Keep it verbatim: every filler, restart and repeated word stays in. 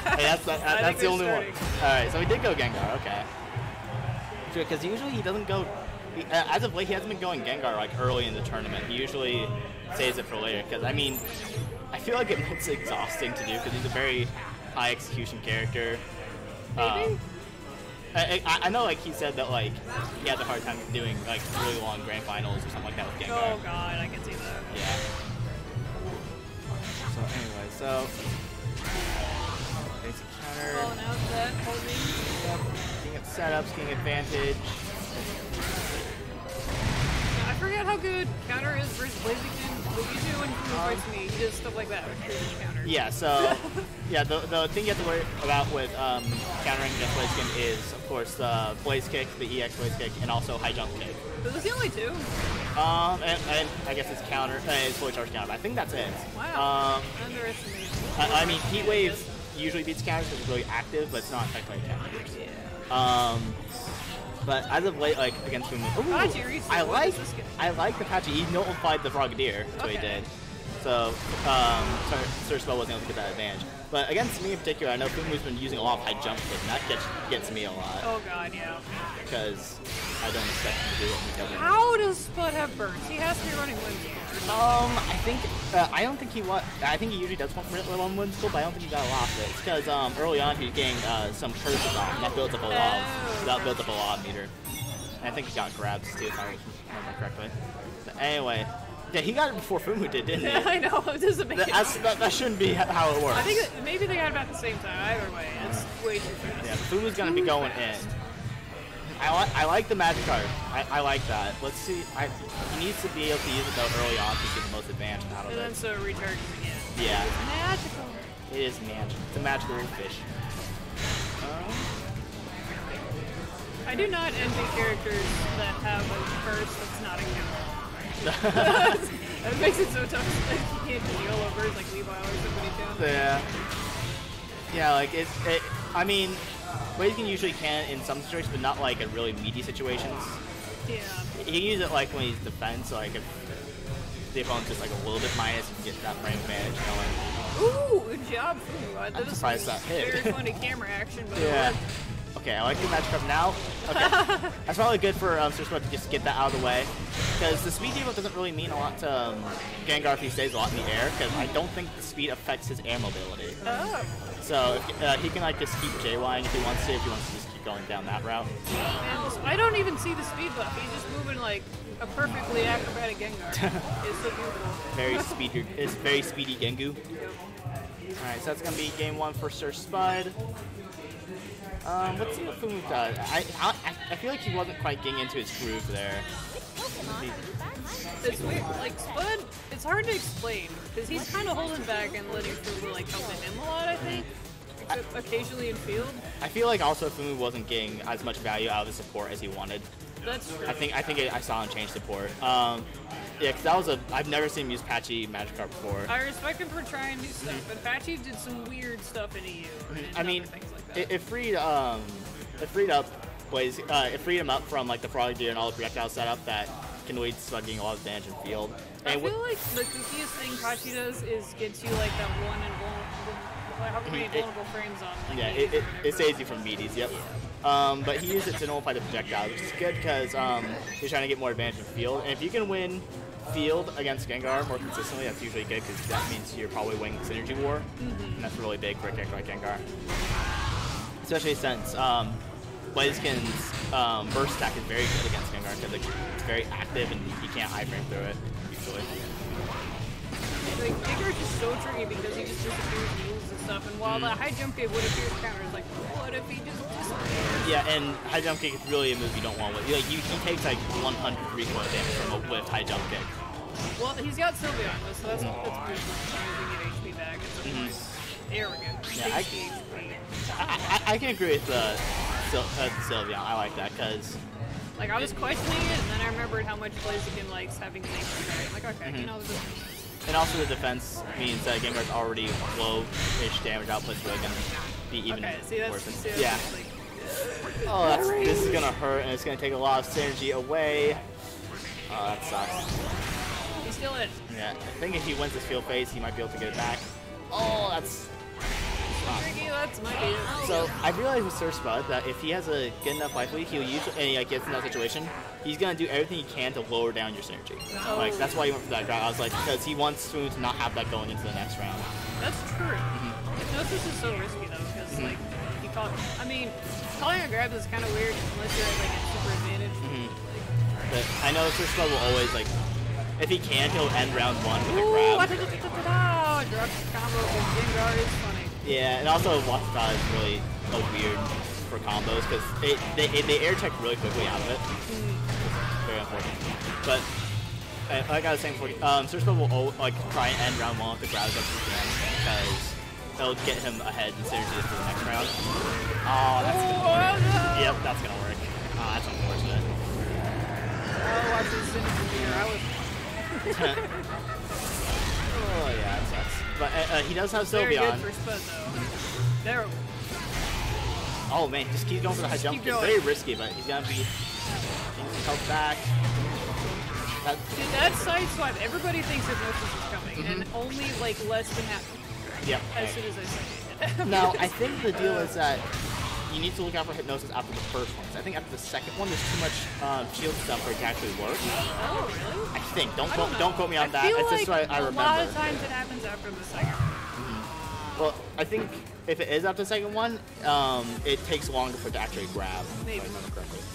Hey, that's that, that, that's the only starting. one. All right, so he did go Gengar. Okay. Sure, because usually he doesn't go. He, uh, as of late, he hasn't been going Gengar like early in the tournament. He usually saves it for later. Because I mean, I feel like it's exhausting to do because he's a very high execution character. Maybe. Um, I, I, I know, like he said that, like he has a hard time doing like really long grand finals or something like that with Gengar. Oh god, I can see that. Yeah. So anyway, so basic counter. Oh, now it's that holding. King of setups, king advantage. I forget how good counter is versus Blaziken. What you do when Fumu fights me, he does stuff like that with counter. Yeah, so yeah, the the thing you have to worry about with um, countering against Blaziken is, of course, the uh, Blaze Kick, the E X Blaze Kick, and also High Jump Kick. Those are the only two. Um, and, and I guess it's counter, uh, it's fully charged counter. But I think that's it. Wow. Um, Underestimated. I, I mean, Heat Wave usually beats counters because it's really active, but it's not technically counter. Yeah. Um. But as of late, like against Fumu, ooh, I like I like the Patchy. He nullified the Frogadier, so okay. he did. So um, SirSpudd wasn't able to get that advantage. But against me in particular, I know Fumu's been using a lot of high jump kick, and that gets gets me a lot. Oh god, yeah. Because I don't expect him to do it. How does Spud have burns? He has to be running wind school. Um, I think uh, I don't think he wa I think he usually does want run wind school, but I don't think he got a lot of it. It's because um, early on he was getting uh, some curses off, and that builds up a lot. Oh, that builds up a lot meter. And I think he got grabs too, if I remember correctly. But anyway. Yeah, he got it before Fumu did, didn't he? Yeah, I know. It doesn't make sense. That, that shouldn't be how it works. I think that maybe they got it about the same time. Either way, it's yeah. way too fast. Yeah, Fumu's going to be going fast. in. I, li I like the Magikarp. I, I like that. Let's see. I, he needs to be able to use it, though, early on to get the most advantage out of it. And then so retargeting again. Yeah. It's magical. It is magical. It's a magical fish. Um, I do not envy characters that have a curse that's not a counter. That makes it so tough. Like, you can't deal over it, like Levi or somebody down. Yeah. Yeah, like it's. It, I mean, Blaziken usually can in some situations, but not like in really meaty situations. Yeah. He can use it like when he's defense, like if the opponent's just like a little bit minus, and get that frame advantage going. Ooh, good job, Fumu. That was that hit. Very funny camera action, but yeah. Okay, I like the Magikarp now. Okay. That's probably good for um, SirSpudd to just get that out of the way. Because the speed debuff doesn't really mean a lot to um, Gengar if he stays a lot in the air, because I don't think the speed affects his air mobility. Oh. So uh, he can like just keep J Y-ing if he wants to, if he wants to just keep going down that route. And I don't even see the speed buff. He's just moving like a perfectly acrobatic Gengar. It's so beautiful. Very speedy, it's very speedy Gengu. Yep. Alright, so that's going to be game one for SirSpudd. Um, let's see what Fumu does. I, I I feel like he wasn't quite getting into his groove there. It's weird. Like Spud, it's hard to explain because he's kind of holding back and letting Fumu like help him a lot. I think, except I, occasionally in field. I feel like also Fumu wasn't getting as much value out of the support as he wanted. That's true. I think I think it, I saw him change support. Um, yeah, because that was a I've never seen him use Patchy Magikarp before. I respect him for trying new stuff, mm-hmm. but Patchy did some weird stuff in E U. And I mean. Things like It, it freed um, it freed up Blaze, uh, it freed him up from like the Frogadier and all the projectile setup that can lead to slugging a lot of damage in field. And I feel like the goofiest thing Patchy does is gets you like that one invulnerable, how many invulnerable frames on. Like, yeah, it, it, it saves you from meaties. Yep. Um, but he used it to nullify the projectile, which is good because um, he's trying to get more advantage in field. And if you can win field against Gengar more consistently, that's usually good because that means you're probably winning the synergy war, mm-hmm. and that's really big for a character like Gengar. Especially since um, Blaziken's um, burst attack is very good against Gengar because it's very active and he can't high frame through it usually. Like Gengar is just so tricky because he just disappears moves and stuff. And while mm. the high jump kick would appear counter, it's like, what if he just disappears? Yeah, and high jump kick is really a move you don't want. Like you, he takes like one hundred recoil damage from a whiffed high jump kick. Well, he's got Sylveon, so that's oh. that's pretty cool. He can get H P back at some point. There we go. Yeah, I, I, I can agree with uh, Syl uh, Sylveon. I like that because, like, I was questioning it, and then I remembered how much Blaziken likes having things. Right? Like, okay, mm-hmm. you know. This is and also, the defense means that Gengar's already low-ish damage output, so it's gonna be even okay, see, that's, worse. See, that's yeah. Like, uh, oh, that's, this is gonna hurt, and it's gonna take a lot of synergy away. Oh, that sucks. He's still in. Yeah, I think if he wins this field phase, he might be able to get it back. Oh, that's. Tricky, that's my dude. So I realized with SirSpudd that if he has a good enough life lead, he'll use it, and he like, gets in that situation, he's gonna do everything he can to lower down your synergy. Oh. Like that's why he went for that route. I was like, because he wants Fumu to not have that going into the next round. That's true. Mm-hmm. No, this is so risky though, because mm-hmm. like you call. I mean, calling a grab is kind of weird unless you're at like a super advantage. Mm-hmm. Like, but I know SirSpudd will always like. If he can't, he'll end round one with a grab. Ooh, drop combo with Gengar is funny. Yeah, and also Wattpad is really so weird for combos because they, they, they air tech really quickly out of it. Mm-hmm. Very unfortunate. But uh, like I was saying before, um, SirSpudd will always, like try and end round one with the grab as much as he can because it'll get him ahead in synergy for the next round. Oh, that's gonna work. No. Yep, that's gonna work. Oh, that's unfortunate. Oh, I just didn't hear. I was. Oh yeah, that sucks. But uh, uh, he does have Sylveon. Very good for Spud, though. Oh man, just keep going for the high jump. It's very risky, but he's gonna be he's held back. That... Dude, that side swipe. Everybody thinks Hypnosis is coming, mm -hmm. and only like less than half. Yep. As right. soon as I say it. Now I think the deal is that you need to look out for Hypnosis after the first one. So I think after the second one, there's too much um, shield stuff for it to actually work. Oh, really? I think. Don't I don't, don't quote me on I that. Feel it's like just what I, I remember. A lot of times it happens after the second one. Mm-hmm. Well, I think if it is after the second one, um, it takes longer for it to actually grab. Maybe. If I remember correctly.